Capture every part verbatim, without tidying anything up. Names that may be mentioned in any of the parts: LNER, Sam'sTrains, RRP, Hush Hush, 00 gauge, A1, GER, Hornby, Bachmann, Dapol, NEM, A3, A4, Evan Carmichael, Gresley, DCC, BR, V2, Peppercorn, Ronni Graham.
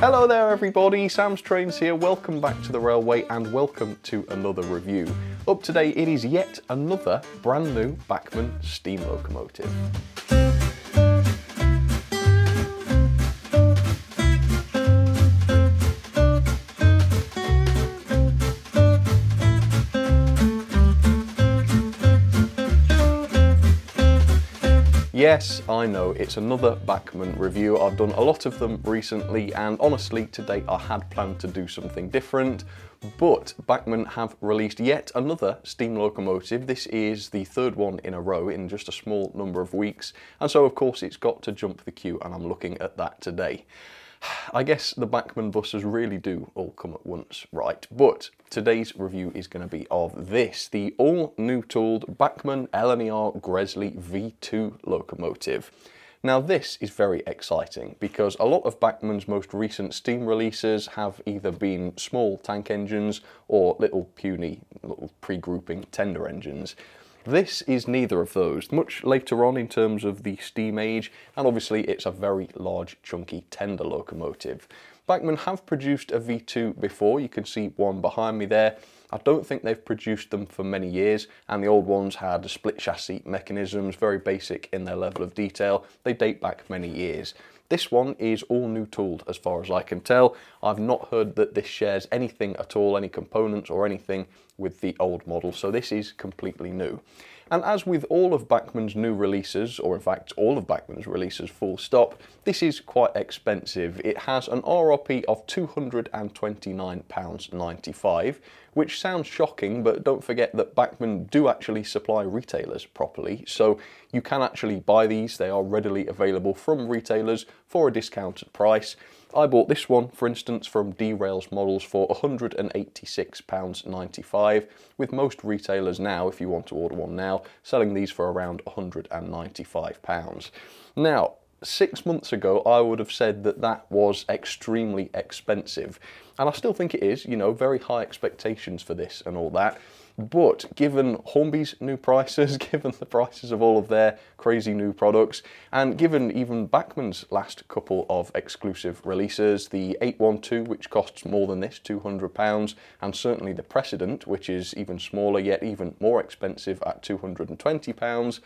Hello there everybody, Sam's Trains here, welcome back to the railway and welcome to another review. Up today it is yet another brand new Bachmann steam locomotive. Yes, I know, it's another Bachmann review. I've done a lot of them recently and honestly today I had planned to do something different, but Bachmann have released yet another steam locomotive. This is the third one in a row in just a small number of weeks, and so of course it's got to jump the queue and I'm looking at that today. I guess the Bachmann buses really do all come at once, right? But today's review is going to be of this, the all-new tooled Bachmann L N E R Gresley V two locomotive. Now this is very exciting because a lot of Bachmann's most recent steam releases have either been small tank engines or little puny, little pre-grouping tender engines. This is neither of those, much later on in terms of the steam age, and obviously it's a very large chunky tender locomotive. Bachmann have produced a V two before, you can see one behind me there. I don't think they've produced them for many years, and the old ones had split chassis mechanisms, very basic in their level of detail. They date back many years. This one is all new tooled as far as I can tell. I've not heard that this shares anything at all, any components or anything with the old model, so this is completely new. And as with all of Bachmann's new releases, or in fact all of Bachmann's releases full stop, this is quite expensive. It has an R R P of two hundred and twenty-nine pounds ninety-five, which sounds shocking, but don't forget that Bachmann do actually supply retailers properly, so you can actually buy these. They are readily available from retailers for a discounted price. I bought this one, for instance, from D Rails Models for one hundred and eighty-six pounds ninety-five, with most retailers now, if you want to order one now, selling these for around one hundred and ninety-five pounds. Now, six months ago, I would have said that that was extremely expensive, and I still think it is, you know, very high expectations for this and all that. But given Hornby's new prices, given the prices of all of their crazy new products, and given even Bachmann's last couple of exclusive releases, the eight one two, which costs more than this, two hundred pounds, and certainly the Precedent, which is even smaller yet even more expensive at two hundred and twenty pounds,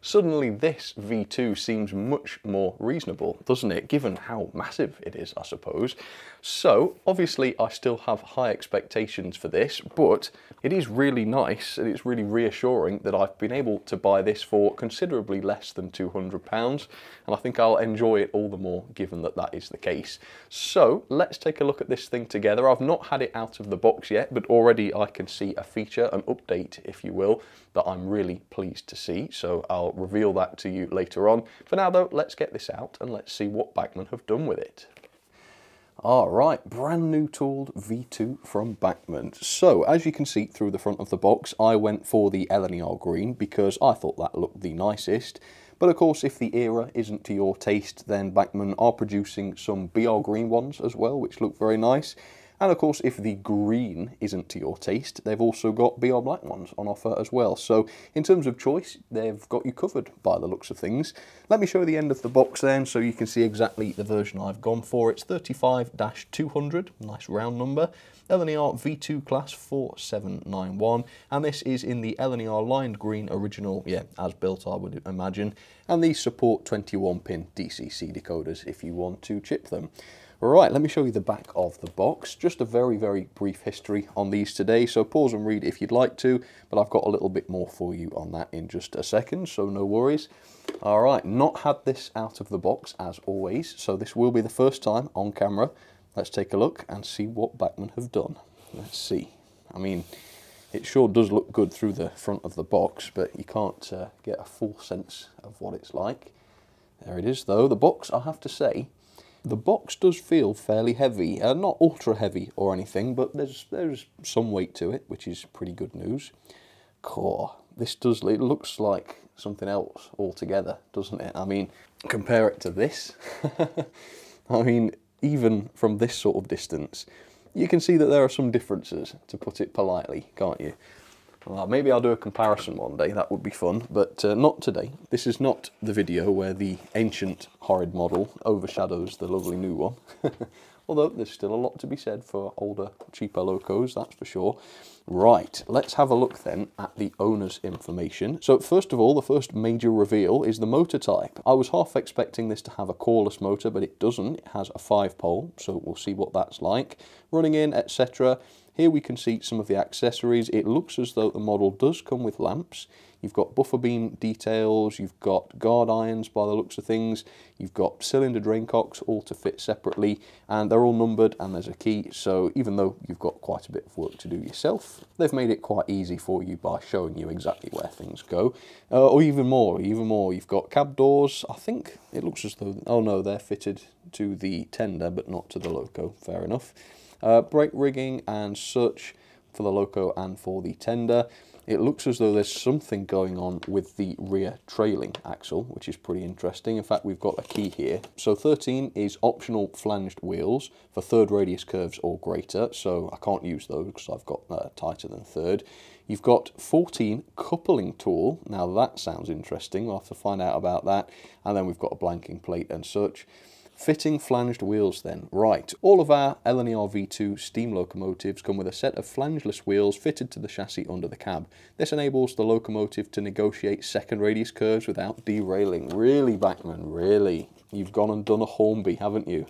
suddenly this V two seems much more reasonable, doesn't it, given how massive it is, I suppose. So obviously I still have high expectations for this, but it is really nice and it's really reassuring that I've been able to buy this for considerably less than two hundred pounds, and I think I'll enjoy it all the more given that that is the case. So let's take a look at this thing together. I've not had it out of the box yet, but already I can see a feature, an update if you will, that I'm really pleased to see, so I'll I'll reveal that to you later on. For now though, let's get this out and let's see what Bachmann have done with it. All right, brand new tooled V two from Bachmann. So as you can see through the front of the box, I went for the L N E R green because I thought that looked the nicest. But of course, if the era isn't to your taste, then Bachmann are producing some B R green ones as well, which look very nice. And of course, if the green isn't to your taste, they've also got B R black ones on offer as well. So in terms of choice, they've got you covered by the looks of things. Let me show you the end of the box then so you can see exactly the version I've gone for. It's thirty-five dash two hundred, nice round number, L N E R V two class four seven nine one, and this is in the L N E R lined green original, yeah, as built I would imagine, and these support twenty-one pin D C C decoders if you want to chip them. Right, let me show you the back of the box. Just a very, very brief history on these today, so pause and read if you'd like to, but I've got a little bit more for you on that in just a second, so no worries. All right, not had this out of the box as always, so this will be the first time on camera. Let's take a look and see what Bachmann have done. Let's see. I mean, it sure does look good through the front of the box, but you can't uh, get a full sense of what it's like. There it is though. The box, I have to say, the box does feel fairly heavy, uh, not ultra heavy or anything, but there's there's some weight to it, which is pretty good news. Core, this does, it looks like something else altogether, doesn't it? I mean, compare it to this. I mean, even from this sort of distance, you can see that there are some differences, to put it politely, can't you? Well, maybe I'll do a comparison one day, that would be fun, but uh, not today. This is not the video where the ancient horrid model overshadows the lovely new one. although there's still a lot to be said for older, cheaper locos, that's for sure. Right, let's have a look then at the owner's information. So first of all, the first major reveal is the motor type. I was half expecting this to have a coreless motor, but it doesn't. It has a five pole, so we'll see what that's like. Running in, et cetera. Here we can see some of the accessories. It looks as though the model does come with lamps. You've got buffer beam details, you've got guard irons by the looks of things, you've got cylinder drain cocks all to fit separately, and they're all numbered and there's a key, so even though you've got quite a bit of work to do yourself, they've made it quite easy for you by showing you exactly where things go. Uh, or even more, even more, you've got cab doors. I think it looks as though, oh no, they're fitted to the tender but not to the loco, fair enough. Uh, brake rigging and such for the loco and for the tender. It looks as though there's something going on with the rear trailing axle, which is pretty interesting. In fact, we've got a key here. So thirteen is optional flanged wheels for third radius curves or greater, so I can't use those because I've got uh, tighter than third. You've got fourteen coupling tool. Now that sounds interesting. We'll have to find out about that. And then we've got a blanking plate and such. Fitting flanged wheels then. Right, all of our L N E R V two steam locomotives come with a set of flangeless wheels fitted to the chassis under the cab. This enables the locomotive to negotiate second radius curves without derailing. Really, Bachmann, really? You've gone and done a Hornby, haven't you?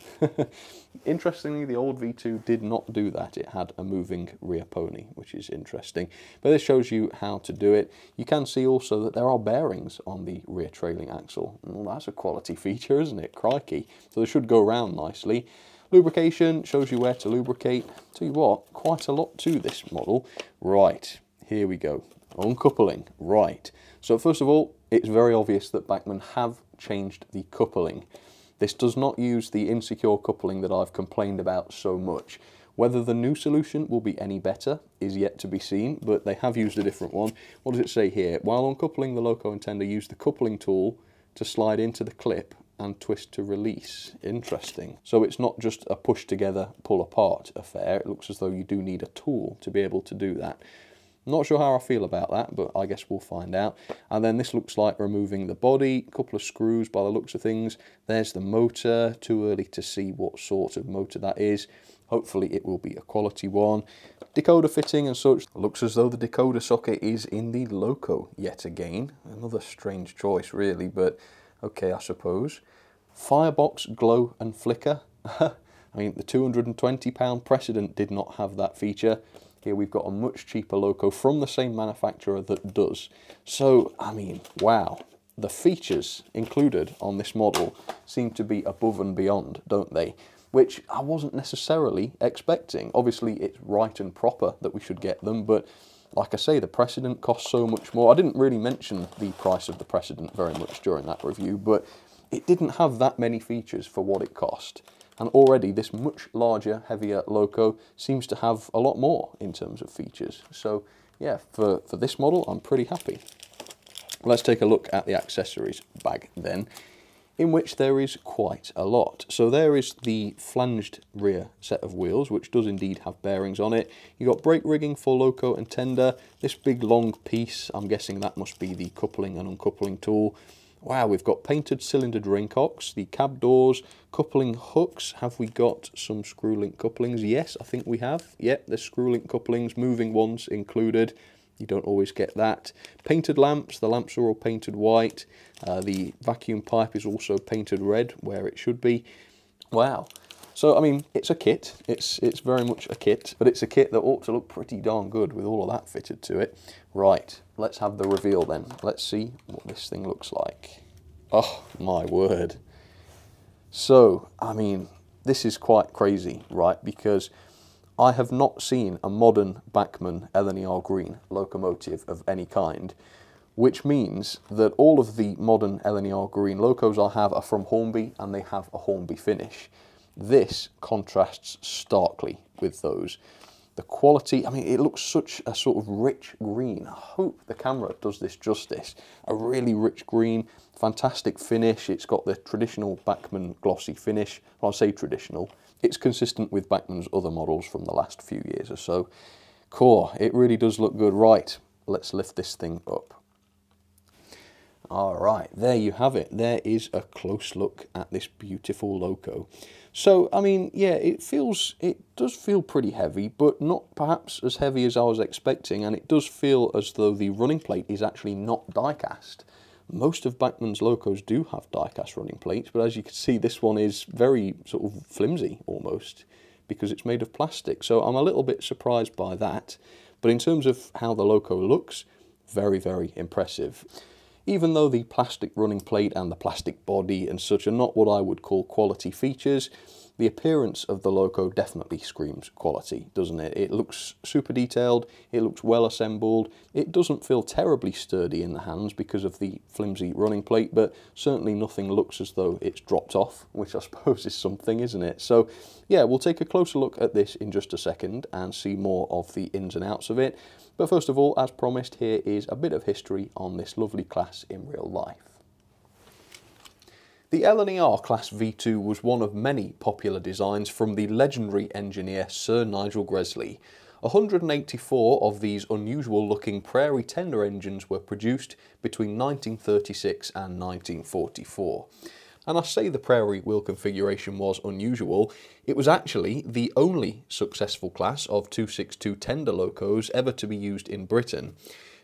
Interestingly, the old V two did not do that. It had a moving rear pony, which is interesting. But this shows you how to do it. You can see also that there are bearings on the rear trailing axle. Well, that's a quality feature, isn't it? Crikey. So they should go round nicely. Lubrication shows you where to lubricate. Tell you what, quite a lot to this model. Right, here we go. Uncoupling. Right. So first of all, it's very obvious that Bachmann have changed the coupling. This does not use the insecure coupling that I've complained about so much. Whether the new solution will be any better is yet to be seen, but they have used a different one. What does it say here? While uncoupling the loco and tender, use the coupling tool to slide into the clip and twist to release. Interesting. So it's not just a push together, pull apart affair. It looks as though you do need a tool to be able to do that. Not sure how I feel about that, but I guess we'll find out. And then this looks like removing the body, a couple of screws by the looks of things. There's the motor, too early to see what sort of motor that is. Hopefully it will be a quality one. Decoder fitting and such. Looks as though the decoder socket is in the loco yet again. Another strange choice really, but okay, I suppose. Firebox, glow and flicker. I mean, the two hundred and twenty pound precedent did not have that feature. Here we've got a much cheaper loco from the same manufacturer that does. So, I mean, wow. The features included on this model seem to be above and beyond, don't they? Which I wasn't necessarily expecting. Obviously, it's right and proper that we should get them, but like I say, the precedent costs so much more. I didn't really mention the price of the precedent very much during that review, but it didn't have that many features for what it cost. And already this much larger, heavier loco seems to have a lot more in terms of features. So yeah, for, for this model, I'm pretty happy. Let's take a look at the accessories bag then, in which there is quite a lot. So there is the flanged rear set of wheels, which does indeed have bearings on it. You've got brake rigging for loco and tender. This big long piece, I'm guessing that must be the coupling and uncoupling tool. Wow, we've got painted cylinder drain cocks, the cab doors, coupling hooks. Have we got some screw link couplings? Yes, I think we have. Yep, there's screw link couplings, moving ones included. You don't always get that. Painted lamps, the lamps are all painted white. Uh, the vacuum pipe is also painted red where it should be. Wow. So, I mean, it's a kit. It's, it's very much a kit, but it's a kit that ought to look pretty darn good with all of that fitted to it. Right, let's have the reveal then. Let's see what this thing looks like. Oh, my word. So, I mean, this is quite crazy, right? Because I have not seen a modern Bachmann L N E R green locomotive of any kind, which means that all of the modern L N E R green locos I have are from Hornby and they have a Hornby finish. This contrasts starkly with those. The quality, I mean, it looks such a sort of rich green. I hope the camera does this justice. A really rich green, fantastic finish. It's got the traditional Bachmann glossy finish. Well, I say traditional. It's consistent with Bachmann's other models from the last few years or so. Core, it really does look good. Right, let's lift this thing up. All right, there you have it. There is a close look at this beautiful loco. So, I mean, yeah, it feels, it does feel pretty heavy, but not perhaps as heavy as I was expecting, and it does feel as though the running plate is actually not die-cast. Most of Bachmann's locos do have die-cast running plates, but as you can see, this one is very sort of flimsy almost, because it's made of plastic. So I'm a little bit surprised by that. But in terms of how the loco looks, very, very impressive. Even though the plastic running plate and the plastic body and such are not what I would call quality features, the appearance of the loco definitely screams quality, doesn't it? It looks super detailed, it looks well assembled, it doesn't feel terribly sturdy in the hands because of the flimsy running plate, but certainly nothing looks as though it's dropped off, which I suppose is something, isn't it? So yeah, we'll take a closer look at this in just a second and see more of the ins and outs of it. But first of all, as promised, here is a bit of history on this lovely class in real life. The L N E R class V two was one of many popular designs from the legendary engineer Sir Nigel Gresley. one hundred eighty-four of these unusual looking prairie tender engines were produced between nineteen thirty-six and nineteen forty-four. And I say the prairie wheel configuration was unusual, it was actually the only successful class of two sixty-two tender locos ever to be used in Britain.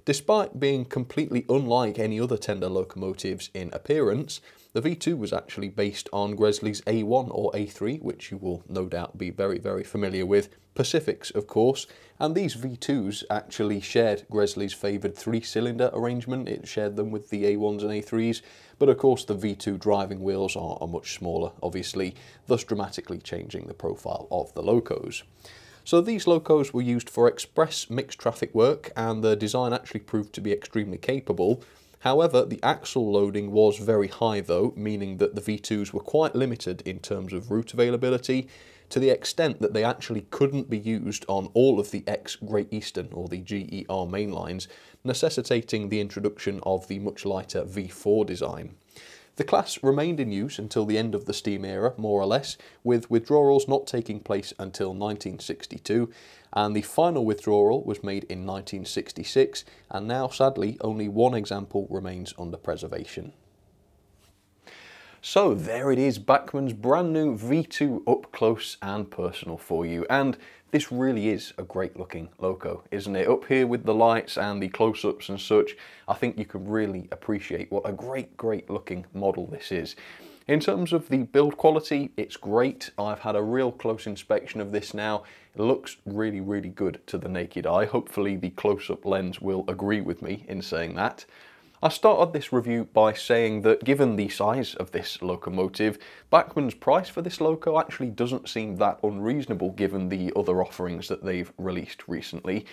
Despite being completely unlike any other tender locomotives in appearance, the V two was actually based on Gresley's A one or A three, which you will no doubt be very, very familiar with, Pacifics of course, and these V twos actually shared Gresley's favoured three-cylinder arrangement. It shared them with the A ones and A threes, but of course the V two driving wheels are, are much smaller, obviously, thus dramatically changing the profile of the locos. So these locos were used for express mixed traffic work, and their design actually proved to be extremely capable. However, the axle loading was very high though, meaning that the V twos were quite limited in terms of route availability, to the extent that they actually couldn't be used on all of the ex-Great Eastern or the G E R mainlines, necessitating the introduction of the much lighter V four design. The class remained in use until the end of the steam era, more or less, with withdrawals not taking place until nineteen sixty-two, and the final withdrawal was made in nineteen sixty-six, and now, sadly, only one example remains under preservation. So there it is, Bachmann's brand new V two up close and personal for you, and this really is a great looking loco, isn't it? Up here with the lights and the close-ups and such, I think you can really appreciate what a great, great looking model this is. In terms of the build quality, it's great. I've had a real close inspection of this now. It looks really, really good to the naked eye. Hopefully the close-up lens will agree with me in saying that. I started this review by saying that given the size of this locomotive, Bachmann's price for this loco actually doesn't seem that unreasonable given the other offerings that they've released recently.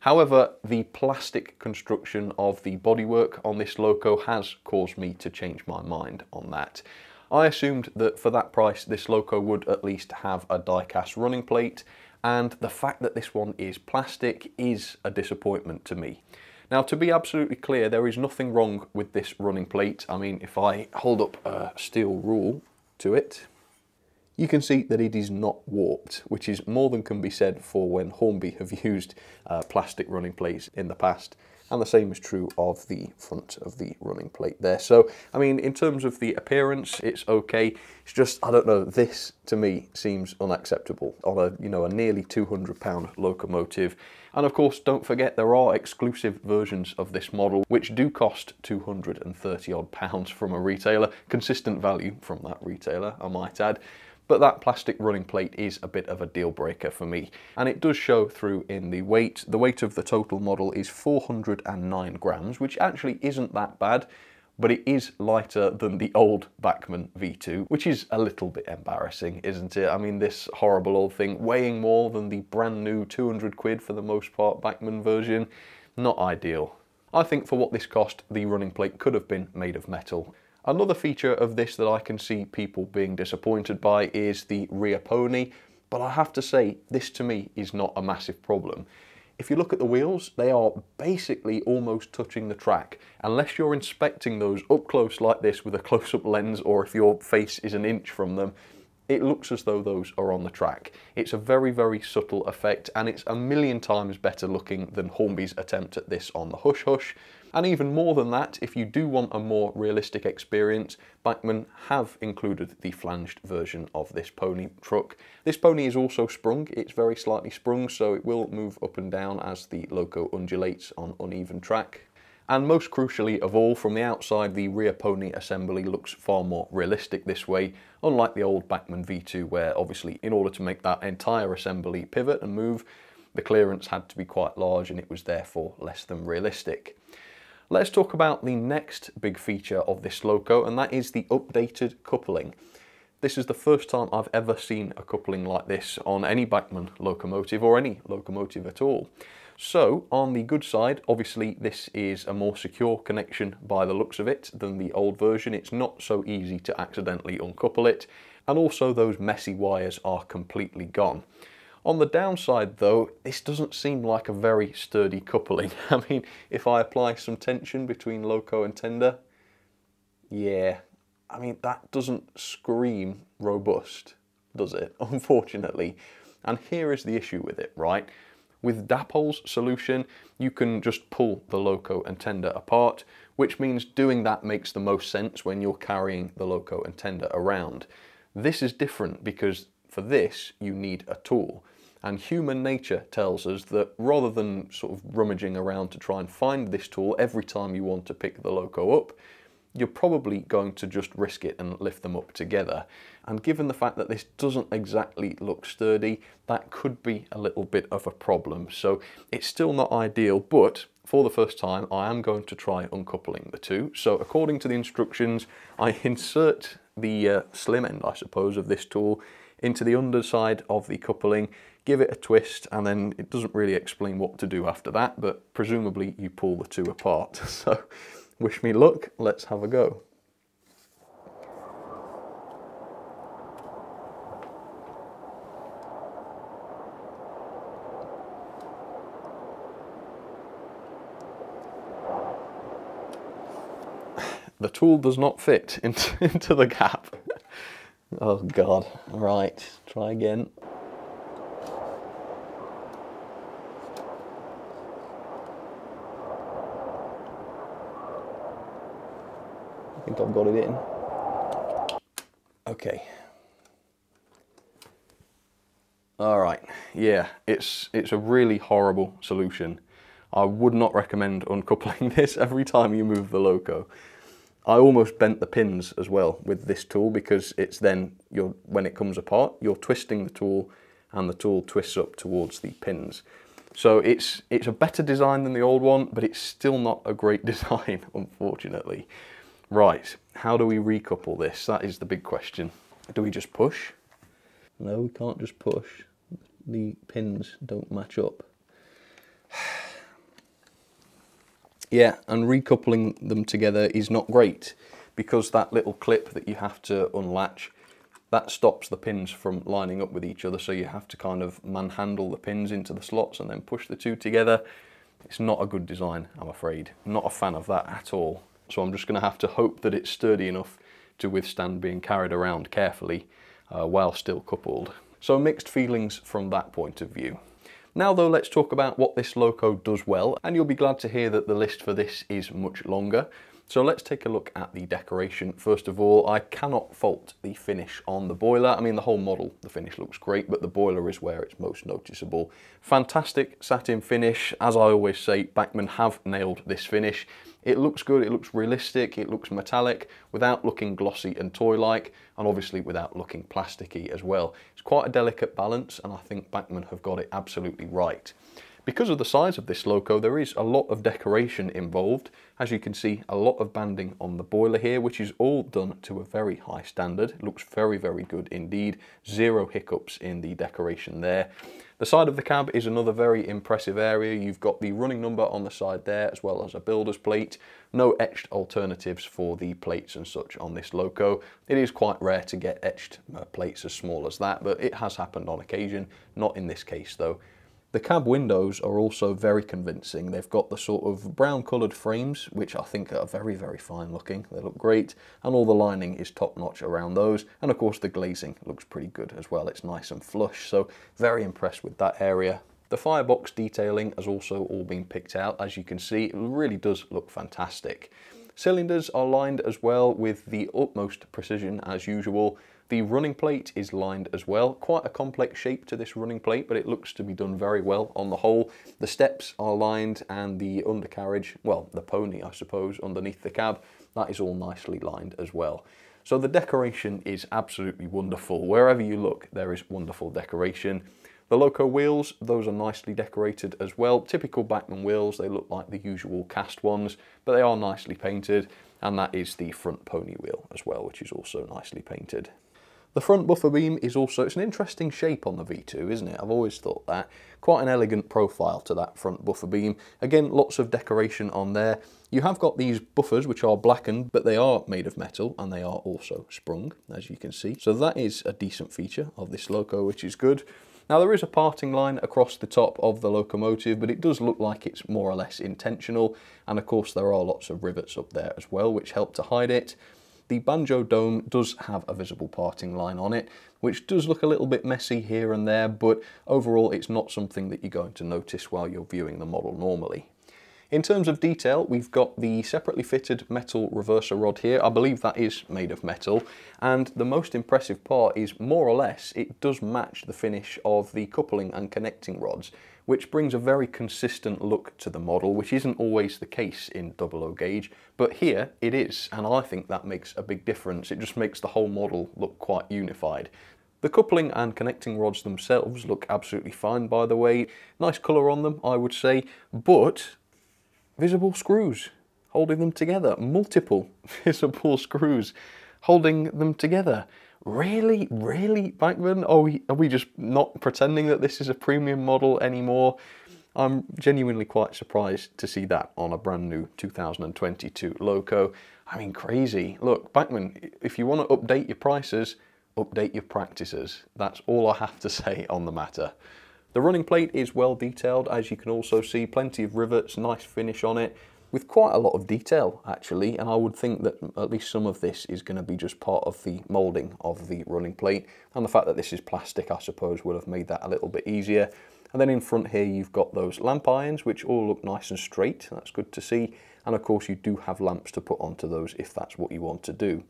However, the plastic construction of the bodywork on this loco has caused me to change my mind on that. I assumed that for that price this loco would at least have a die-cast running plate, and the fact that this one is plastic is a disappointment to me. Now, to be absolutely clear, there is nothing wrong with this running plate. I mean, if I hold up a steel rule to it, you can see that it is not warped, which is more than can be said for when Hornby have used uh, plastic running plates in the past. And the same is true of the front of the running plate there. So, I mean, in terms of the appearance, it's okay. It's just, I don't know, this to me seems unacceptable on a, you know, a nearly two hundred pound locomotive. And of course, don't forget, there are exclusive versions of this model, which do cost two hundred and thirty odd pounds from a retailer, consistent value from that retailer, I might add. But that plastic running plate is a bit of a deal breaker for me. And it does show through in the weight. The weight of the total model is four hundred and nine grams, which actually isn't that bad, but it is lighter than the old Bachmann V two, which is a little bit embarrassing, isn't it? I mean, this horrible old thing weighing more than the brand new two hundred quid for the most part Bachmann version, not ideal. I think for what this cost, the running plate could have been made of metal. Another feature of this that I can see people being disappointed by is the rear pony, but I have to say, this to me is not a massive problem. If you look at the wheels, they are basically almost touching the track. Unless you're inspecting those up close like this with a close-up lens, or if your face is an inch from them, it looks as though those are on the track. It's a very, very subtle effect, and it's a million times better looking than Hornby's attempt at this on the Hush Hush. And even more than that, if you do want a more realistic experience, Bachmann have included the flanged version of this pony truck. This pony is also sprung, it's very slightly sprung, so it will move up and down as the loco undulates on uneven track. And most crucially of all, from the outside, the rear pony assembly looks far more realistic this way, unlike the old Bachmann V two, where obviously in order to make that entire assembly pivot and move, the clearance had to be quite large and it was therefore less than realistic. Let's talk about the next big feature of this loco, and that is the updated coupling. This is the first time I've ever seen a coupling like this on any Bachmann locomotive or any locomotive at all. So on the good side, obviously this is a more secure connection by the looks of it than the old version. It's not so easy to accidentally uncouple it, and also those messy wires are completely gone. On the downside though, this doesn't seem like a very sturdy coupling. I mean, if I apply some tension between loco and tender, yeah, I mean that doesn't scream robust, does it? Unfortunately. And here is the issue with it, right? With Dapol's solution, you can just pull the loco and tender apart, which means doing that makes the most sense when you're carrying the loco and tender around. This is different because for this, you need a tool. And human nature tells us that rather than sort of rummaging around to try and find this tool every time you want to pick the loco up, you're probably going to just risk it and lift them up together. And given the fact that this doesn't exactly look sturdy, that could be a little bit of a problem. So it's still not ideal, but for the first time, I am going to try uncoupling the two. So according to the instructions, I insert the uh, slim end, I suppose, of this tool into the underside of the coupling, give it a twist, and then it doesn't really explain what to do after that, but presumably you pull the two apart. So. Wish me luck, let's have a go. The tool does not fit into, into the gap. Oh God, right, try again. I think I've got it in. Okay. All right. Yeah, it's it's a really horrible solution. I would not recommend uncoupling this every time you move the loco. I almost bent the pins as well with this tool because it's then you're when it comes apart, you're twisting the tool and the tool twists up towards the pins. So it's it's a better design than the old one, but it's still not a great design, unfortunately. Right, how do we recouple this? That is the big question. Do we just push? No, we can't just push. The pins don't match up. Yeah, and recoupling them together is not great because that little clip that you have to unlatch, that stops the pins from lining up with each other, so you have to kind of manhandle the pins into the slots and then push the two together. It's not a good design, I'm afraid. Not a fan of that at all. So I'm just going to have to hope that it's sturdy enough to withstand being carried around carefully uh, while still coupled. So mixed feelings from that point of view. Now though, let's talk about what this loco does well, and you'll be glad to hear that the list for this is much longer. So let's take a look at the decoration. First of all, I cannot fault the finish on the boiler. I mean, the whole model, the finish looks great, but the boiler is where it's most noticeable. Fantastic satin finish. As I always say, Bachmann have nailed this finish. It looks good, it looks realistic, it looks metallic, without looking glossy and toy-like, and obviously without looking plasticky as well. It's quite a delicate balance, and I think Bachmann have got it absolutely right. Because of the size of this loco, there is a lot of decoration involved. As you can see, a lot of banding on the boiler here, which is all done to a very high standard. It looks very, very good indeed. Zero hiccups in the decoration there. The side of the cab is another very impressive area. You've got the running number on the side there, as well as a builder's plate. No etched alternatives for the plates and such on this loco. It is quite rare to get etched uh, plates as small as that, but it has happened on occasion. Not in this case though. The cab windows are also very convincing. They've got the sort of brown coloured frames, which I think are very, very fine looking. They look great, and all the lining is top notch around those. And of course the glazing looks pretty good as well. It's nice and flush, so very impressed with that area. The firebox detailing has also all been picked out. As you can see, it really does look fantastic. Cylinders are lined as well with the utmost precision as usual. The running plate is lined as well. Quite a complex shape to this running plate, but it looks to be done very well on the whole. The steps are lined and the undercarriage, well, the pony, I suppose, underneath the cab, that is all nicely lined as well. So the decoration is absolutely wonderful. Wherever you look, there is wonderful decoration. The loco wheels, those are nicely decorated as well. Typical Bachmann wheels, they look like the usual cast ones, but they are nicely painted. And that is the front pony wheel as well, which is also nicely painted. The front buffer beam is also, it's an interesting shape on the V two, isn't it? I've always thought that. Quite an elegant profile to that front buffer beam. Again, lots of decoration on there. You have got these buffers, which are blackened, but they are made of metal and they are also sprung, as you can see. So that is a decent feature of this loco, which is good. Now there is a parting line across the top of the locomotive, but it does look like it's more or less intentional. And of course there are lots of rivets up there as well, which help to hide it. The banjo dome does have a visible parting line on it, which does look a little bit messy here and there, but overall it's not something that you're going to notice while you're viewing the model normally. In terms of detail, we've got the separately fitted metal reverser rod here. I believe that is made of metal. And the most impressive part is, more or less, it does match the finish of the coupling and connecting rods, which brings a very consistent look to the model, which isn't always the case in double O gauge. But here it is, and I think that makes a big difference. It just makes the whole model look quite unified. The coupling and connecting rods themselves look absolutely fine, by the way. Nice colour on them, I would say, but visible screws holding them together. Multiple visible screws holding them together. Really, really, Bachmann? Are we, are we just not pretending that this is a premium model anymore? I'm genuinely quite surprised to see that on a brand new two thousand twenty-two loco. I mean, crazy. Look, Bachmann, if you want to update your prices, update your practices. That's all I have to say on the matter. The running plate is well detailed, as you can also see, plenty of rivets, nice finish on it, with quite a lot of detail actually, and I would think that at least some of this is going to be just part of the moulding of the running plate, and the fact that this is plastic, I suppose, will have made that a little bit easier. And then in front here you've got those lamp irons, which all look nice and straight, that's good to see, and of course you do have lamps to put onto those if that's what you want to do.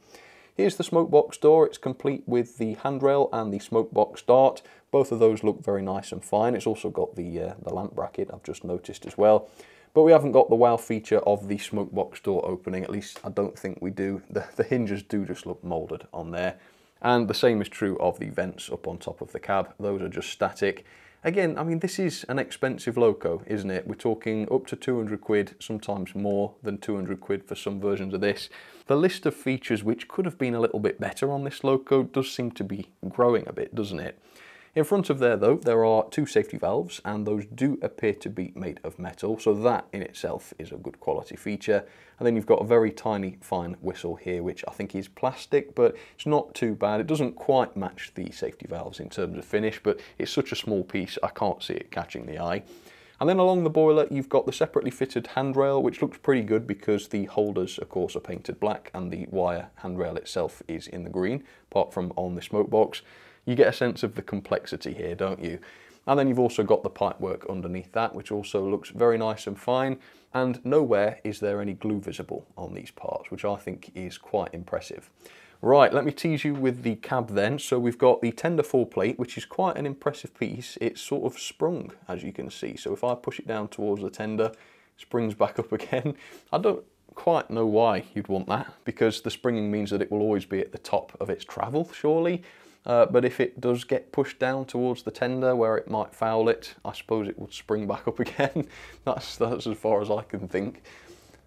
Here's the smokebox door. It's complete with the handrail and the smokebox dart. Both of those look very nice and fine. It's also got the, uh, the lamp bracket, I've just noticed as well. But we haven't got the wow feature of the smokebox door opening. At least I don't think we do. The, the hinges do just look molded on there. And the same is true of the vents up on top of the cab. Those are just static. Again, I mean, this is an expensive loco, isn't it? We're talking up to two hundred quid, sometimes more than two hundred quid for some versions of this. The list of features which could have been a little bit better on this loco does seem to be growing a bit, doesn't it? In front of there, though, there are two safety valves, and those do appear to be made of metal, so that in itself is a good quality feature. And then you've got a very tiny, fine whistle here, which I think is plastic, but it's not too bad. It doesn't quite match the safety valves in terms of finish, but it's such a small piece, I can't see it catching the eye. And then along the boiler, you've got the separately fitted handrail, which looks pretty good because the holders, of course, are painted black, and the wire handrail itself is in the green, apart from on the smokebox. You get a sense of the complexity here, don't you? And then you've also got the pipework underneath that, which also looks very nice and fine. And nowhere is there any glue visible on these parts, which I think is quite impressive. Right, let me tease you with the cab then. So we've got the tender fall plate, which is quite an impressive piece. It's sort of sprung, as you can see. So if I push it down towards the tender, it springs back up again. I don't quite know why you'd want that, because the springing means that it will always be at the top of its travel, surely. Uh, but if it does get pushed down towards the tender where it might foul it, I suppose it would spring back up again. that's, that's as far as I can think.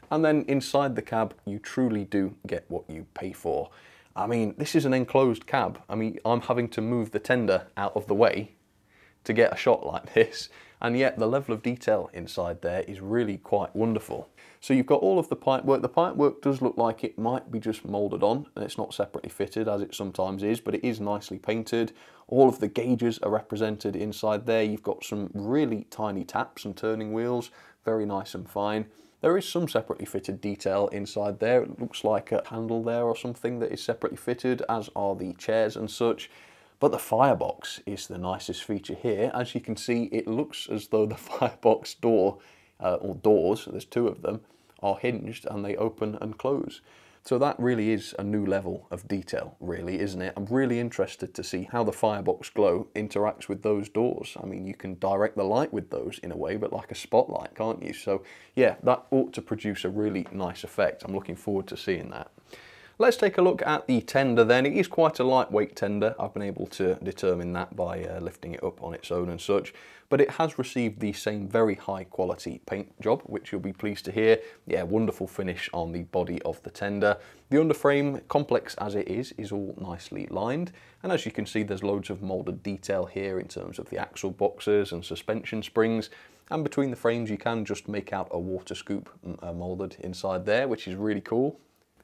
And then inside the cab, you truly do get what you pay for. I mean, this is an enclosed cab. I mean, I'm having to move the tender out of the way to get a shot like this. And yet the level of detail inside there is really quite wonderful. So you've got all of the pipework. The pipework does look like it might be just moulded on, and it's not separately fitted as it sometimes is, but it is nicely painted. All of the gauges are represented inside there. You've got some really tiny taps and turning wheels, very nice and fine. There is some separately fitted detail inside there. It looks like a handle there or something that is separately fitted, as are the chairs and such. But the firebox is the nicest feature here. As you can see, it looks as though the firebox door, uh, or doors, there's two of them, are hinged and they open and close. So that really is a new level of detail, really, isn't it? I'm really interested to see how the firebox glow interacts with those doors. I mean, you can direct the light with those in a way, but like a spotlight, can't you? So yeah, that ought to produce a really nice effect. I'm looking forward to seeing that. Let's take a look at the tender then. It is quite a lightweight tender. I've been able to determine that by uh, lifting it up on its own and such. But it has received the same very high quality paint job, which you'll be pleased to hear. Yeah, wonderful finish on the body of the tender. The underframe, complex as it is, is all nicely lined. And as you can see, there's loads of molded detail here in terms of the axle boxes and suspension springs. And between the frames, you can just make out a water scoop uh, molded inside there, which is really cool.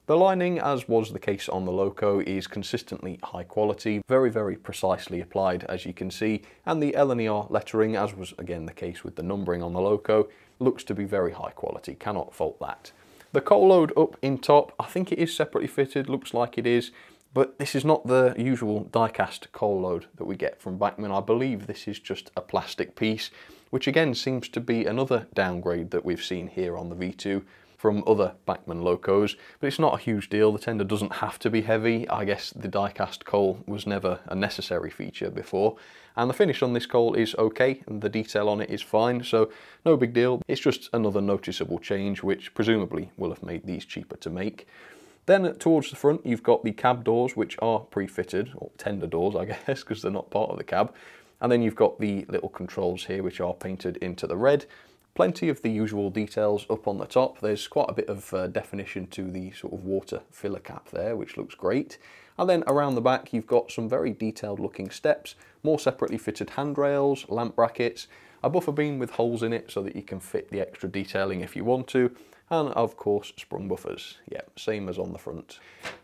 The lining, as was the case on the Loco, is consistently high quality, very, very precisely applied, as you can see, and the L N E R lettering, as was again the case with the numbering on the Loco, looks to be very high quality, cannot fault that. The coal load up in top, I think it is separately fitted, looks like it is, but this is not the usual die-cast coal load that we get from Bachmann. I believe this is just a plastic piece, which again seems to be another downgrade that we've seen here on the V two. From other Bachmann Locos, but it's not a huge deal. The tender doesn't have to be heavy. I guess the die-cast coal was never a necessary feature before. And the finish on this coal is okay, and the detail on it is fine, so no big deal. It's just another noticeable change, which presumably will have made these cheaper to make. Then towards the front, you've got the cab doors, which are pre-fitted, or tender doors, I guess, because they're not part of the cab. And then you've got the little controls here, which are painted into the red. Plenty of the usual details up on the top. There's quite a bit of uh, definition to the sort of water filler cap there, which looks great. And then around the back, you've got some very detailed looking steps, more separately fitted handrails, lamp brackets, a buffer beam with holes in it so that you can fit the extra detailing if you want to, and of course sprung buffers, yeah, same as on the front.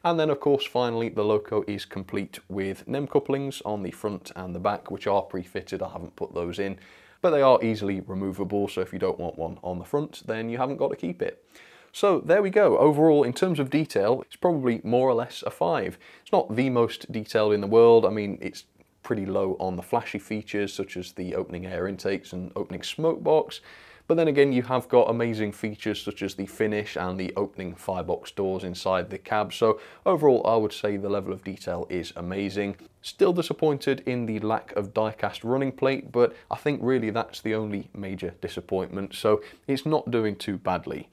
And then of course finally the Loco is complete with NEM couplings on the front and the back, which are pre-fitted. I haven't put those in, but they are easily removable, so if you don't want one on the front, then you haven't got to keep it. So there we go. Overall, in terms of detail, it's probably more or less a five. It's not the most detailed in the world. I mean, it's pretty low on the flashy features, such as the opening air intakes and opening smoke box. But then again, you have got amazing features such as the finish and the opening firebox doors inside the cab. So overall, I would say the level of detail is amazing. Still disappointed in the lack of die-cast running plate, but I think really that's the only major disappointment. So it's not doing too badly.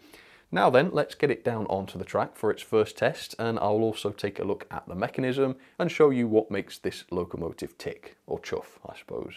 Now then, let's get it down onto the track for its first test, and I'll also take a look at the mechanism and show you what makes this locomotive tick, or chuff, I suppose.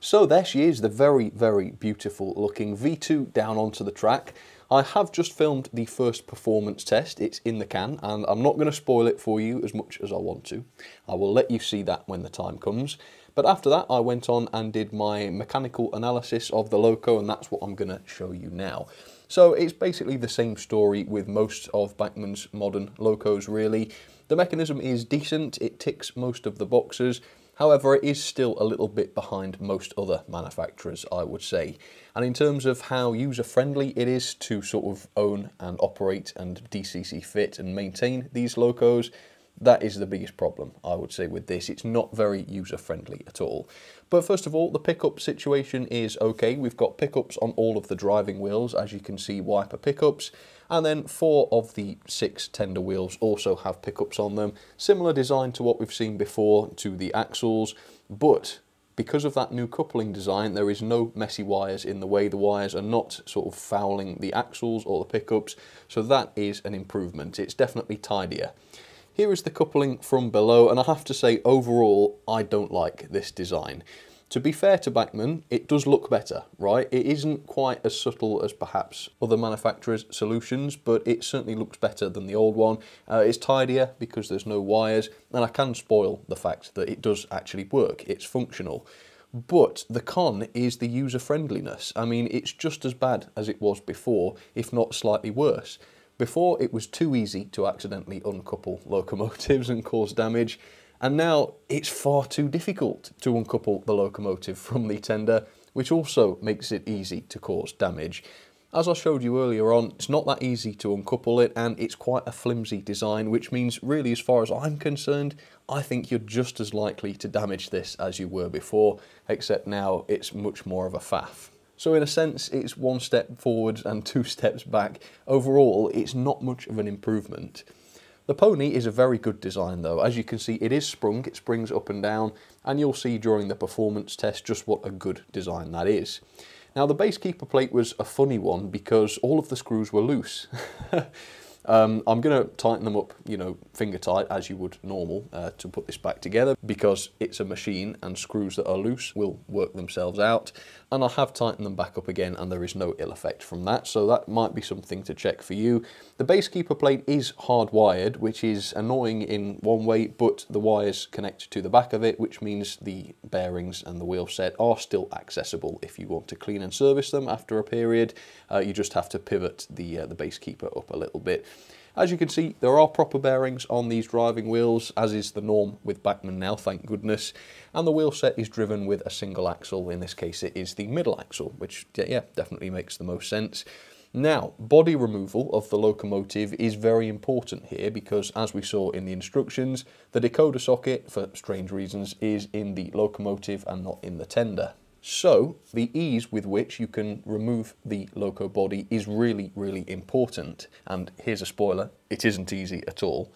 So there she is, the very, very beautiful looking V two down onto the track. I have just filmed the first performance test, it's in the can, and I'm not going to spoil it for you as much as I want to. I will let you see that when the time comes. But after that, I went on and did my mechanical analysis of the Loco, and that's what I'm going to show you now. So it's basically the same story with most of Bachmann's modern Locos, really. The mechanism is decent, it ticks most of the boxes. However, it is still a little bit behind most other manufacturers, I would say. And in terms of how user-friendly it is to sort of own and operate and D C C fit and maintain these Locos, that is the biggest problem, I would say, with this. It's not very user-friendly at all. But first of all, the pickup situation is okay. We've got pickups on all of the driving wheels, as you can see, wiper pickups. And then four of the six tender wheels also have pickups on them. Similar design to what we've seen before to the axles, but because of that new coupling design, there is no messy wires in the way. The wires are not sort of fouling the axles or the pickups, so that is an improvement. It's definitely tidier. Here is the coupling from below, and I have to say overall, I don't like this design. To be fair to Bachmann, it does look better, right? It isn't quite as subtle as perhaps other manufacturers' solutions, but it certainly looks better than the old one. Uh, it's tidier because there's no wires, and I can spoil the fact that it does actually work. It's functional. But the con is the user-friendliness. I mean, it's just as bad as it was before, if not slightly worse. Before, it was too easy to accidentally uncouple locomotives and cause damage, and now it's far too difficult to uncouple the locomotive from the tender, which also makes it easy to cause damage. As I showed you earlier on, it's not that easy to uncouple it, and it's quite a flimsy design, which means really, as far as I'm concerned, I think you're just as likely to damage this as you were before, except now it's much more of a faff. So in a sense, it's one step forward and two steps back. Overall, it's not much of an improvement. The pony is a very good design though. As you can see, it is sprung, it springs up and down, and you'll see during the performance test just what a good design that is. Now the base keeper plate was a funny one because all of the screws were loose. um, I'm going to tighten them up, you know, finger tight as you would normal uh, to put this back together, because it's a machine and screws that are loose will work themselves out. And I have tightened them back up again and there is no ill effect from that, so that might be something to check for you. The base keeper plate is hardwired, which is annoying in one way, but the wires connect to the back of it, which means the bearings and the wheel set are still accessible if you want to clean and service them after a period. Uh, you just have to pivot the, uh, the base keeper up a little bit. As you can see, there are proper bearings on these driving wheels, as is the norm with Bachmann now, thank goodness. And the wheel set is driven with a single axle. In this case, it is the middle axle, which, yeah, definitely makes the most sense. Now, body removal of the locomotive is very important here because, as we saw in the instructions, the decoder socket, for strange reasons, is in the locomotive and not in the tender. So, the ease with which you can remove the loco body is really, really important. And here's a spoiler, it isn't easy at all.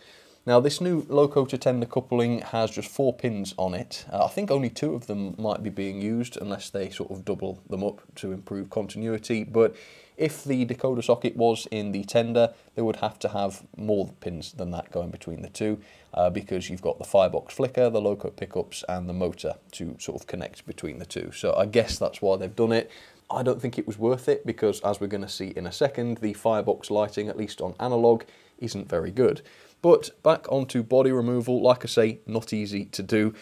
Now, this new loco to tender coupling has just four pins on it. Uh, I think only two of them might be being used, unless they sort of double them up to improve continuity. But if the decoder socket was in the tender, they would have to have more pins than that going between the two, uh, because you've got the firebox flicker, the loco pickups, and the motor to sort of connect between the two. So I guess that's why they've done it. I don't think it was worth it because, as we're going to see in a second, the firebox lighting, at least on analog, isn't very good. But back onto body removal, like I say, not easy to do.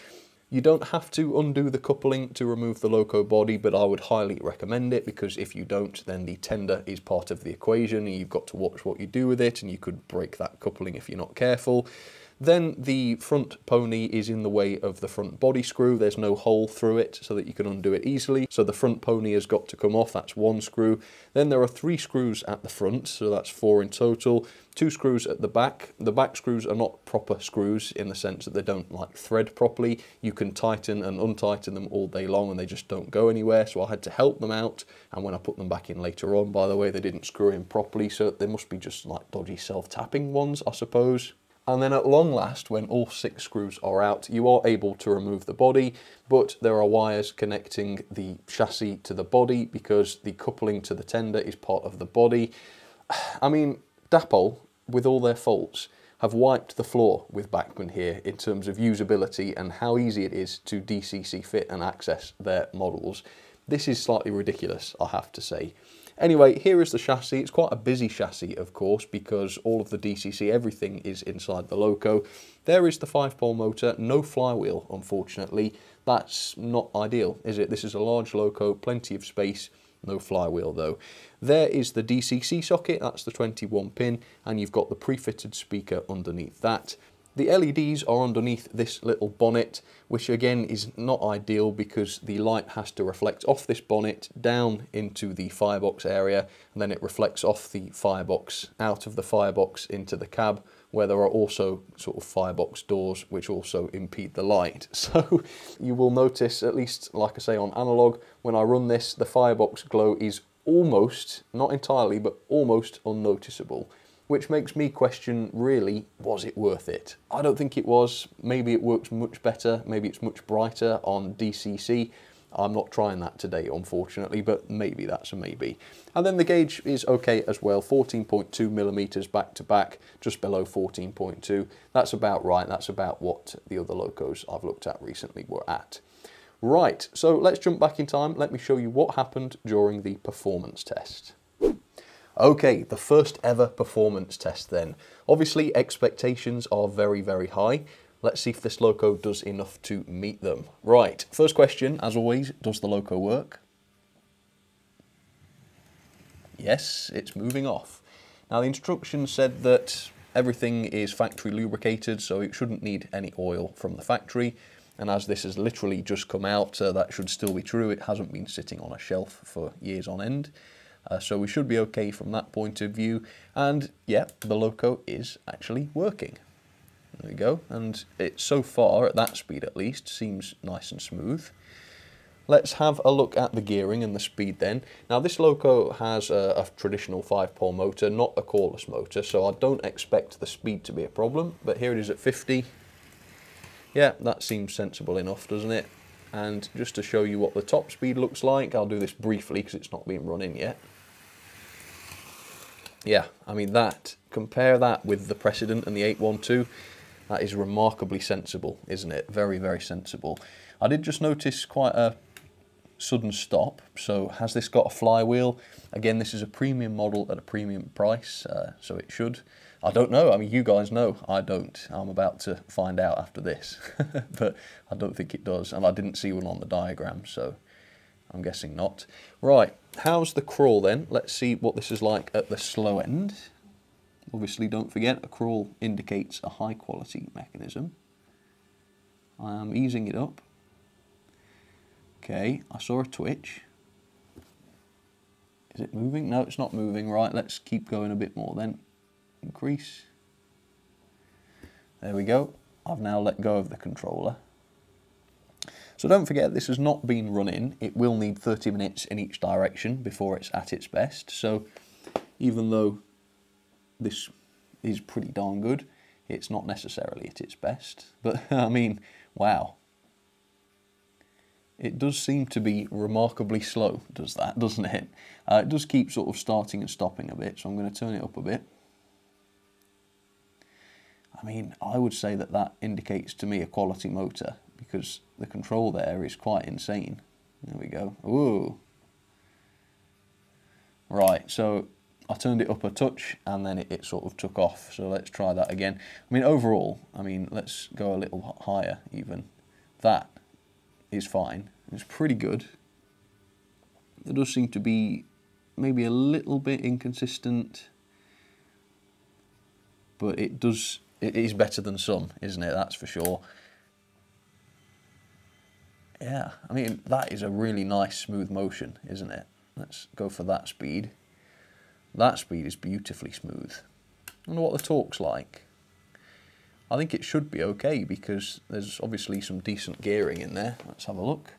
You don't have to undo the coupling to remove the loco body, but I would highly recommend it because if you don't, then the tender is part of the equation and you've got to watch what you do with it, and you could break that coupling if you're not careful. Then the front pony is in the way of the front body screw. There's no hole through it so that you can undo it easily. So the front pony has got to come off, that's one screw. Then there are three screws at the front, so that's four in total. Two screws at the back. The back screws are not proper screws in the sense that they don't like thread properly. You can tighten and untighten them all day long and they just don't go anywhere, so I had to help them out. And when I put them back in later on, by the way, they didn't screw in properly, so they must be just like dodgy self-tapping ones, I suppose. And then at long last, when all six screws are out, you are able to remove the body, but there are wires connecting the chassis to the body because the coupling to the tender is part of the body. I mean, Dapol, with all their faults, have wiped the floor with Bachmann here in terms of usability and how easy it is to D C C fit and access their models. This is slightly ridiculous, I have to say. Anyway, here is the chassis. It's quite a busy chassis, of course, because all of the D C C, everything is inside the loco. There is the five-pole motor, no flywheel, unfortunately. That's not ideal, is it? This is a large loco, plenty of space, no flywheel, though. There is the D C C socket, that's the twenty-one pin, and you've got the pre-fitted speaker underneath that. The L E Ds are underneath this little bonnet, which again is not ideal because the light has to reflect off this bonnet down into the firebox area, and then it reflects off the firebox, out of the firebox into the cab, where there are also sort of firebox doors which also impede the light. So you will notice, at least like I say on analog, when I run this, the firebox glow is almost, not entirely, but almost unnoticeable. Which makes me question, really, was it worth it? I don't think it was. Maybe it works much better, maybe it's much brighter on D C C. I'm not trying that today, unfortunately, but maybe that's a maybe. And then the gauge is okay as well, fourteen point two millimeters back to back, just below fourteen point two. That's about right, that's about what the other locos I've looked at recently were at. Right, so let's jump back in time. Let me show you what happened during the performance test. Okay, the first ever performance test then. Obviously, expectations are very, very high. Let's see if this loco does enough to meet them. Right, first question, as always, does the loco work? Yes, it's moving off. Now, the instructions said that everything is factory lubricated, so it shouldn't need any oil from the factory. And as this has literally just come out, uh, that should still be true. It hasn't been sitting on a shelf for years on end. Uh, so we should be okay from that point of view. And yeah, the loco is actually working. There we go. And it, so far, at that speed at least, seems nice and smooth. Let's have a look at the gearing and the speed then. Now this loco has a, a traditional five-pole motor, not a coreless motor, so I don't expect the speed to be a problem, but here it is at fifty. Yeah, that seems sensible enough, doesn't it? And just to show you what the top speed looks like, I'll do this briefly because it's not been run in yet. Yeah, I mean that, compare that with the precedent and the eight one two, that is remarkably sensible, isn't it? Very, very sensible. I did just notice quite a sudden stop. So has this got a flywheel? Again, this is a premium model at a premium price, uh, so it should. I don't know, I mean, you guys know, I don't. I'm about to find out after this, but I don't think it does, and I didn't see one on the diagram, so I'm guessing not. Right, how's the crawl then? Let's see what this is like at the slow end. Obviously, don't forget, a crawl indicates a high quality mechanism. I am easing it up. Okay, I saw a twitch. Is it moving? No, it's not moving. Right, let's keep going a bit more then. Increase. There we go. I've now let go of the controller. So don't forget, this has not been run in. It will need thirty minutes in each direction before it's at its best. So even though this is pretty darn good, it's not necessarily at its best. But I mean, wow. It does seem to be remarkably slow, does that, doesn't it? Uh, it does keep sort of starting and stopping a bit, so I'm going to turn it up a bit. I mean, I would say that that indicates to me a quality motor, because the control there is quite insane. There we go. Ooh. Right, so I turned it up a touch, and then it, it sort of took off, so let's try that again. I mean, overall, I mean, let's go a little higher even. That is fine. It's pretty good. It does seem to be maybe a little bit inconsistent, but it does, it is better than some, isn't it? That's for sure. Yeah, I mean, that is a really nice smooth motion, isn't it? Let's go for that speed. That speed is beautifully smooth. I wonder what the torque's like. I think it should be okay because there's obviously some decent gearing in there. Let's have a look.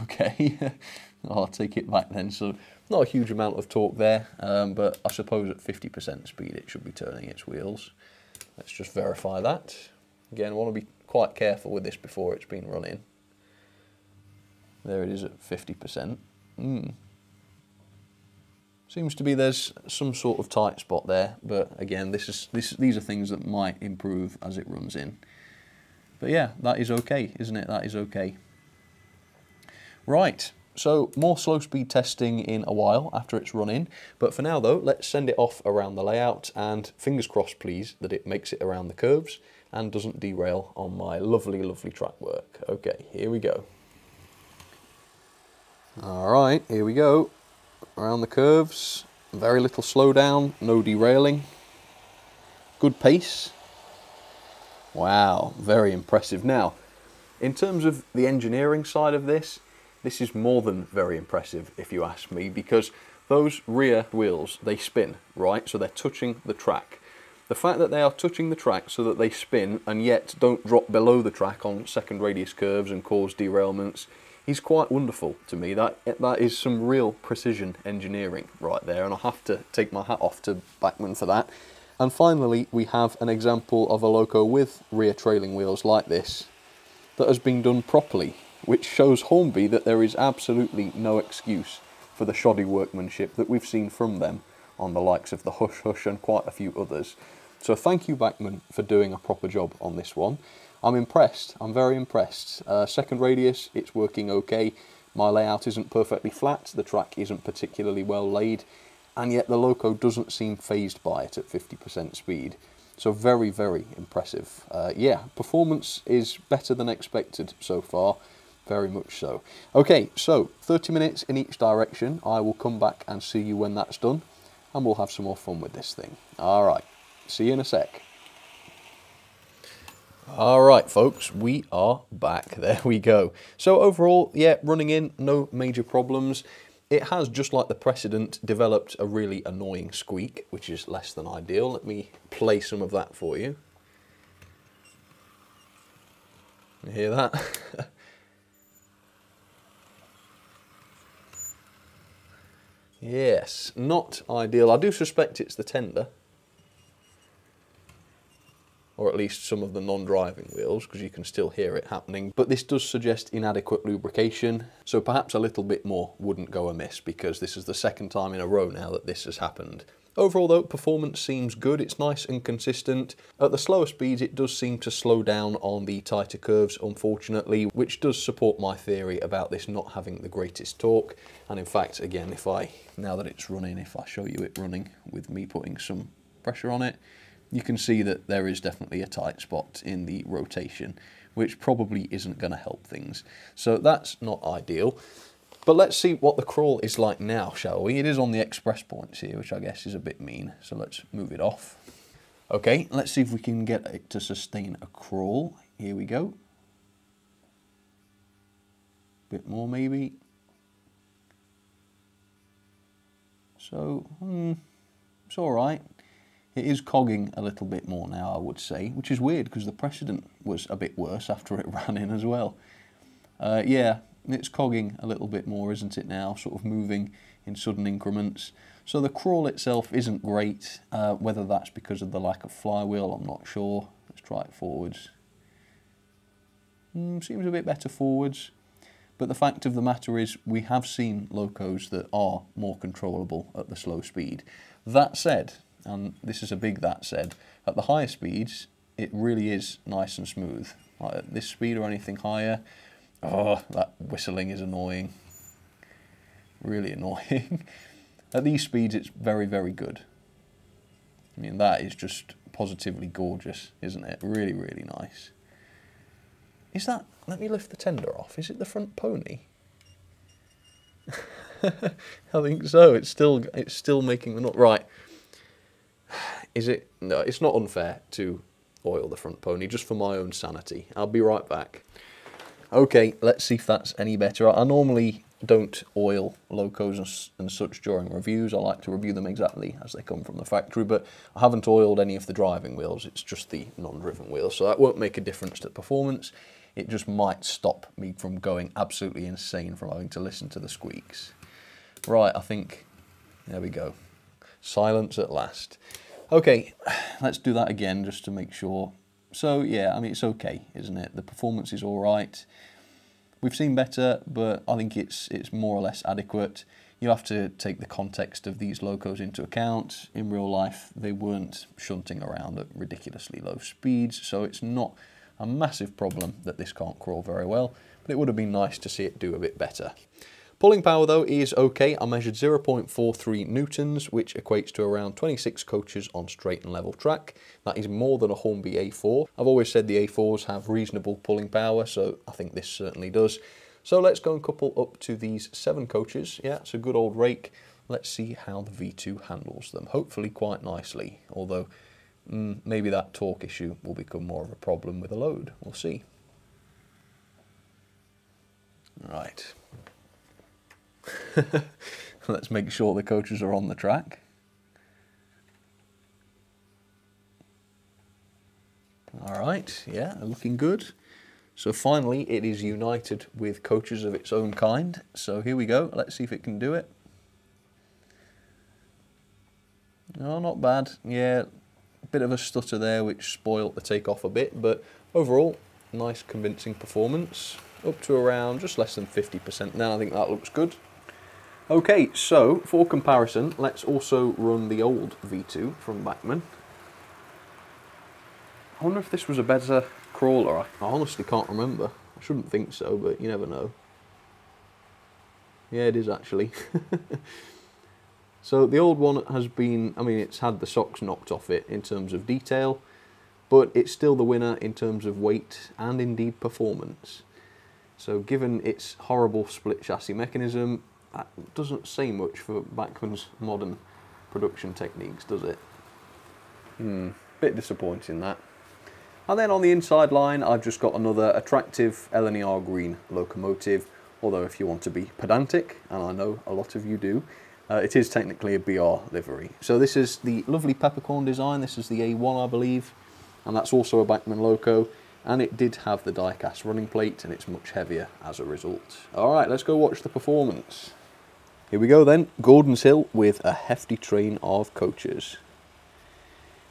Okay, I'll take it back then. So not a huge amount of torque there, um, but I suppose at fifty percent speed it should be turning its wheels. Let's just verify that. Again, I want to be quite careful with this before it's been run in. There it is at fifty percent. Mm. Seems to be there's some sort of tight spot there, but again, this is this these are things that might improve as it runs in. But yeah, that is okay, isn't it? That is okay. Right, so more slow speed testing in a while after it's run in, but for now though, let's send it off around the layout, and fingers crossed please that it makes it around the curves and doesn't derail on my lovely, lovely track work. Okay, here we go. All right, here we go. Around the curves, very little slowdown, no derailing, good pace. Wow, very impressive. Now, in terms of the engineering side of this, this is more than very impressive if you ask me, because those rear wheels, they spin, right? So they're touching the track. The fact that they are touching the track so that they spin and yet don't drop below the track on second radius curves and cause derailments, he's quite wonderful to me. That, that is some real precision engineering right there, and I have to take my hat off to Bachmann for that. And finally, we have an example of a loco with rear trailing wheels like this that has been done properly, which shows Hornby that there is absolutely no excuse for the shoddy workmanship that we've seen from them on the likes of the Hush Hush and quite a few others. So thank you, Bachmann, for doing a proper job on this one. I'm impressed, I'm very impressed. Uh, second radius, it's working okay. My layout isn't perfectly flat, the track isn't particularly well laid, and yet the loco doesn't seem phased by it at fifty percent speed. So very, very impressive. Uh, yeah, performance is better than expected so far, very much so. Okay, so thirty minutes in each direction. I will come back and see you when that's done, and we'll have some more fun with this thing. All right, see you in a sec. All right, folks, we are back. There we go. So overall, yeah, running in, no major problems. it has, just like the precedent, developed a really annoying squeak, which is less than ideal. Let me play some of that for you. You hear that? Yes, not ideal. I do suspect it's the tender, or at least some of the non-driving wheels, because you can still hear it happening. But this does suggest inadequate lubrication, so perhaps a little bit more wouldn't go amiss, because this is the second time in a row now that this has happened. Overall though, performance seems good. It's nice and consistent. At the slower speeds, it does seem to slow down on the tighter curves, unfortunately, which does support my theory about this not having the greatest torque. And in fact, again, if I, now that it's running, if I show you it running with me putting some pressure on it, you can see that there is definitely a tight spot in the rotation, which probably isn't going to help things. So that's not ideal. But let's see what the crawl is like now, shall we? It is on the express points here, which I guess is a bit mean, so let's move it off. Okay, let's see if we can get it to sustain a crawl. Here we go. Bit more maybe. So, hmm, it's all right. It is cogging a little bit more now, I would say, which is weird because the precedent was a bit worse after it ran in as well. Uh, yeah. It's cogging a little bit more, isn't it now, sort of moving in sudden increments. So the crawl itself isn't great, uh, whether that's because of the lack of flywheel, I'm not sure. Let's try it forwards. Mm, seems a bit better forwards. But the fact of the matter is we have seen locos that are more controllable at the slow speed. That said, and this is a big that said, at the higher speeds, it really is nice and smooth. Like at this speed or anything higher, oh, that whistling is annoying. Really annoying. At these speeds, it's very, very good. I mean, that is just positively gorgeous, isn't it? Really, really nice. Is that... Let me lift the tender off. Is it the front pony? I think so. It's still, it's still making the knot. Right. Is it... No, it's not unfair to oil the front pony, just for my own sanity. I'll be right back. Okay, let's see if that's any better. I normally don't oil locos and such during reviews. I like to review them exactly as they come from the factory, but I haven't oiled any of the driving wheels. It's just the non-driven wheels, so that won't make a difference to performance. It just might stop me from going absolutely insane from having to listen to the squeaks. Right, I think, there we go. Silence at last. Okay, let's do that again just to make sure. So yeah, I mean, it's okay, isn't it? The performance is all right. We've seen better, but I think it's it's more or less adequate. You have to take the context of these locos into account. In real life, they weren't shunting around at ridiculously low speeds, so it's not a massive problem that this can't crawl very well, but it would have been nice to see it do a bit better. Pulling power though is okay. I measured zero point four three newtons, which equates to around twenty-six coaches on straight and level track. That is more than a Hornby A four. I've always said the A fours have reasonable pulling power, so I think this certainly does. So let's go and couple up to these seven coaches. Yeah, it's a good old rake. Let's see how the V two handles them. Hopefully quite nicely, although mm, maybe that torque issue will become more of a problem with a load. We'll see. Right. Let's make sure the coaches are on the track. All right, yeah, looking good. So finally, it is united with coaches of its own kind. So here we go. Let's see if it can do it. No, not bad. Yeah, a bit of a stutter there, which spoiled the takeoff a bit, but overall, nice convincing performance. Up to around just less than fifty percent now. I think that looks good. Okay, so for comparison, let's also run the old V two from Bachmann. I wonder if this was a better crawler. I honestly can't remember. I shouldn't think so, but you never know. Yeah, it is actually. So the old one has been, I mean, it's had the socks knocked off it in terms of detail, but it's still the winner in terms of weight and indeed performance. So given its horrible split chassis mechanism, that doesn't say much for Bachmann's modern production techniques, does it? Hmm, bit disappointing that. And then on the inside line, I've just got another attractive L N E R green locomotive, although if you want to be pedantic, and I know a lot of you do, uh, it is technically a B R livery. So this is the lovely Peppercorn design. This is the A one, I believe, and that's also a Bachmann loco, and it did have the die-cast running plate, and it's much heavier as a result. All right, let's go watch the performance. Here we go then, Gordon's Hill with a hefty train of coaches.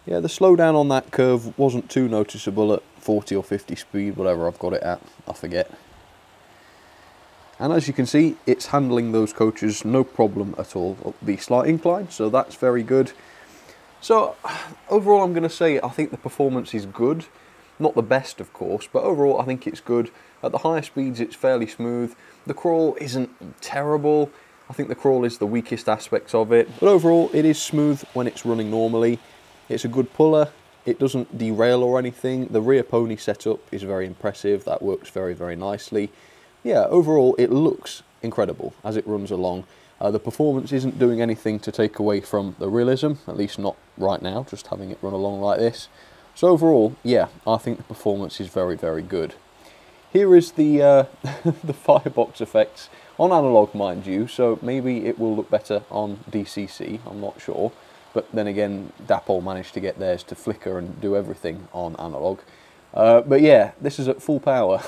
Yeah, the slowdown on that curve wasn't too noticeable at forty or fifty speed, whatever I've got it at, I forget. And as you can see, it's handling those coaches no problem at all up the slight incline, so that's very good. So overall I'm going to say I think the performance is good. Not the best of course, but overall I think it's good. At the higher speeds it's fairly smooth. The crawl isn't terrible. I think the crawl is the weakest aspect of it, but overall it is smooth when it's running normally. It's a good puller, it doesn't derail or anything. The rear pony setup is very impressive, that works very, very nicely. Yeah, overall it looks incredible as it runs along. Uh, the performance isn't doing anything to take away from the realism, at least not right now, just having it run along like this. So overall, yeah, I think the performance is very, very good. Here is the, uh, the firebox effects, on analog mind you, so maybe it will look better on D C C, I'm not sure. But then again, Dapol managed to get theirs to flicker and do everything on analog. Uh, but yeah, this is at full power.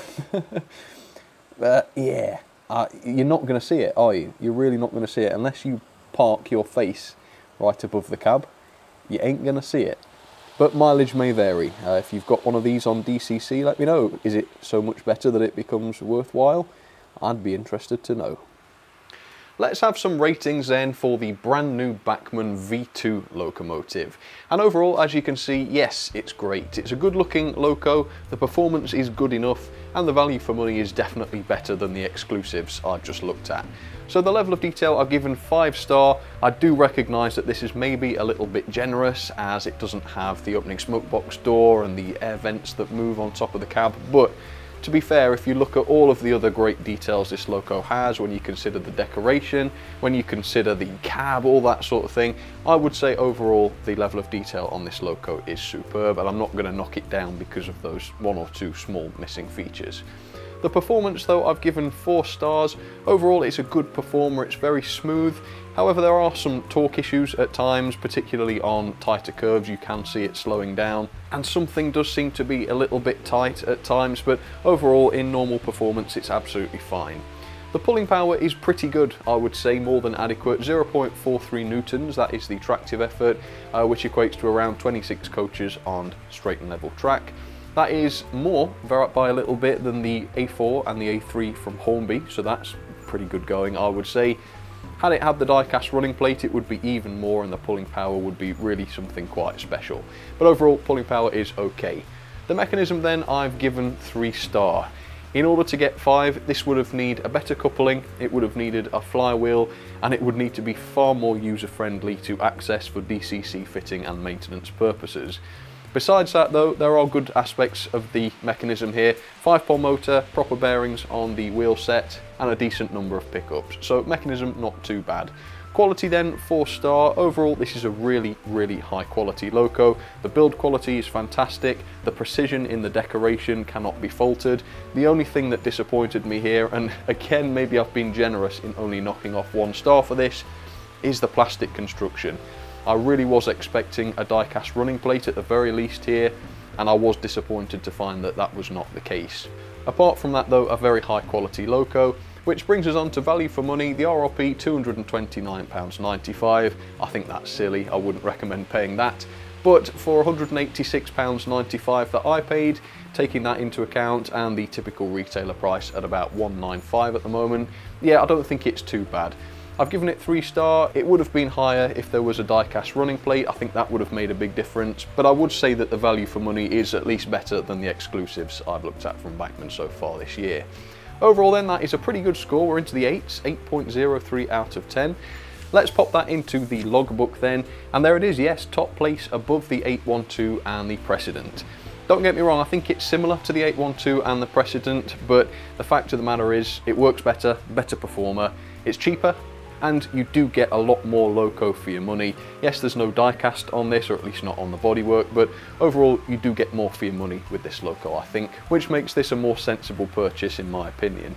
uh, yeah, uh, you're not going to see it, are you? You're really not going to see it unless you park your face right above the cab. You ain't going to see it. But mileage may vary. Uh, if you've got one of these on D C C, let me know. Is it so much better that it becomes worthwhile? I'd be interested to know. Let's have some ratings then for the brand new Bachmann V two locomotive. And overall, as you can see, yes, it's great. It's a good looking loco, the performance is good enough, and the value for money is definitely better than the exclusives I just looked at. So the level of detail I've given five star. I do recognise that this is maybe a little bit generous as it doesn't have the opening smokebox door and the air vents that move on top of the cab, but to be fair, if you look at all of the other great details this loco has, when you consider the decoration, when you consider the cab, all that sort of thing, I would say overall the level of detail on this loco is superb, and I'm not going to knock it down because of those one or two small missing features. The performance though, I've given four stars. Overall it's a good performer, it's very smooth. However, there are some torque issues at times, particularly on tighter curves, you can see it slowing down. And something does seem to be a little bit tight at times, but overall in normal performance it's absolutely fine. The pulling power is pretty good, I would say, more than adequate. zero point four three newtons, that is the tractive effort, uh, which equates to around twenty-six coaches on straight and level track. That is more by a little bit than the A four and the A three from Hornby, so that's pretty good going, I would say. Had it had the die-cast running plate, it would be even more, and the pulling power would be really something quite special. But overall, pulling power is okay. The mechanism then, I've given three star. In order to get five, this would have needed a better coupling, it would have needed a flywheel, and it would need to be far more user-friendly to access for D C C fitting and maintenance purposes. Besides that though, there are good aspects of the mechanism here. five pole motor, proper bearings on the wheel set, and a decent number of pickups. So mechanism not too bad. Quality then, four star. Overall this is a really, really high quality loco. The build quality is fantastic. The precision in the decoration cannot be faltered. The only thing that disappointed me here, and again maybe I've been generous in only knocking off one star for this, is the plastic construction. I really was expecting a die-cast running plate at the very least here, and I was disappointed to find that that was not the case. Apart from that though, a very high quality loco, which brings us on to value for money, the R R P two hundred and twenty-nine pounds ninety-five. I think that's silly, I wouldn't recommend paying that. But for one hundred and eighty-six pounds ninety-five that I paid, taking that into account and the typical retailer price at about one hundred and ninety-five pounds at the moment, yeah, I don't think it's too bad. I've given it three star. It would have been higher if there was a die-cast running plate. I think that would have made a big difference, but I would say that the value for money is at least better than the exclusives I've looked at from Bachmann so far this year. Overall then, that is a pretty good score. We're into the eights, eight point zero three out of ten. Let's pop that into the logbook then, and there it is, yes, top place above the eight one two and the precedent. Don't get me wrong, I think it's similar to the eight one two and the precedent, but the fact of the matter is it works better, better performer, it's cheaper, and you do get a lot more loco for your money. Yes, there's no die-cast on this, or at least not on the bodywork, but overall you do get more for your money with this loco, I think, which makes this a more sensible purchase in my opinion.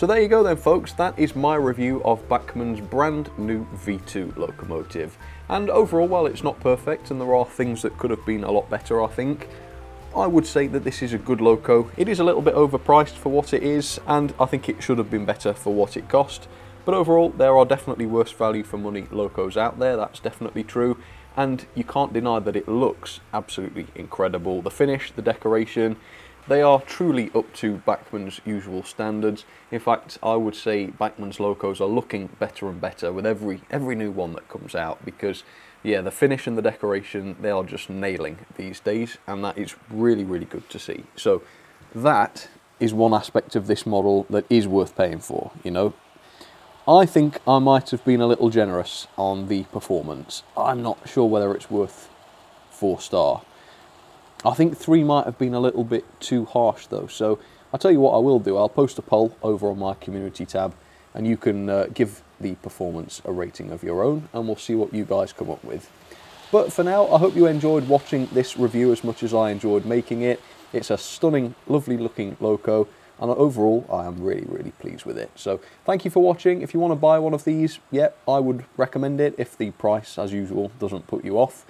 So there you go then, folks, that is my review of Bachmann's brand new V two locomotive. And overall, while it's not perfect and there are things that could have been a lot better, I think, I would say that this is a good loco. It is a little bit overpriced for what it is, and I think it should have been better for what it cost. But overall, there are definitely worse value for money locos out there, that's definitely true. And you can't deny that it looks absolutely incredible. The finish, the decoration, they are truly up to Bachmann's usual standards. In fact, I would say Bachmann's locos are looking better and better with every every new one that comes out, because yeah, the finish and the decoration, they are just nailing these days, and that is really, really good to see. So that is one aspect of this model that is worth paying for, you know. I think I might have been a little generous on the performance. I'm not sure whether it's worth four star. I think three might have been a little bit too harsh though, so I'll tell you what I will do, I'll post a poll over on my community tab and you can uh, give the performance a rating of your own and we'll see what you guys come up with. But for now, I hope you enjoyed watching this review as much as I enjoyed making it. It's a stunning, lovely looking loco and overall I am really, really pleased with it. So thank you for watching. If you want to buy one of these, yeah, I would recommend it if the price, as usual, doesn't put you off,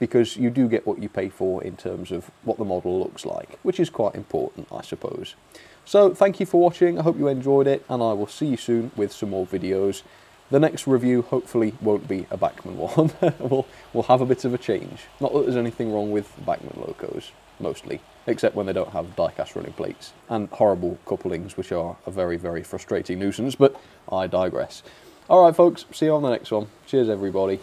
because you do get what you pay for in terms of what the model looks like, which is quite important, I suppose. So thank you for watching, I hope you enjoyed it, and I will see you soon with some more videos. The next review hopefully won't be a Bachmann one. we'll, we'll have a bit of a change. Not that there's anything wrong with Bachmann locos, mostly, except when they don't have die-cast running plates and horrible couplings, which are a very, very frustrating nuisance, but I digress. All right, folks, see you on the next one. Cheers, everybody.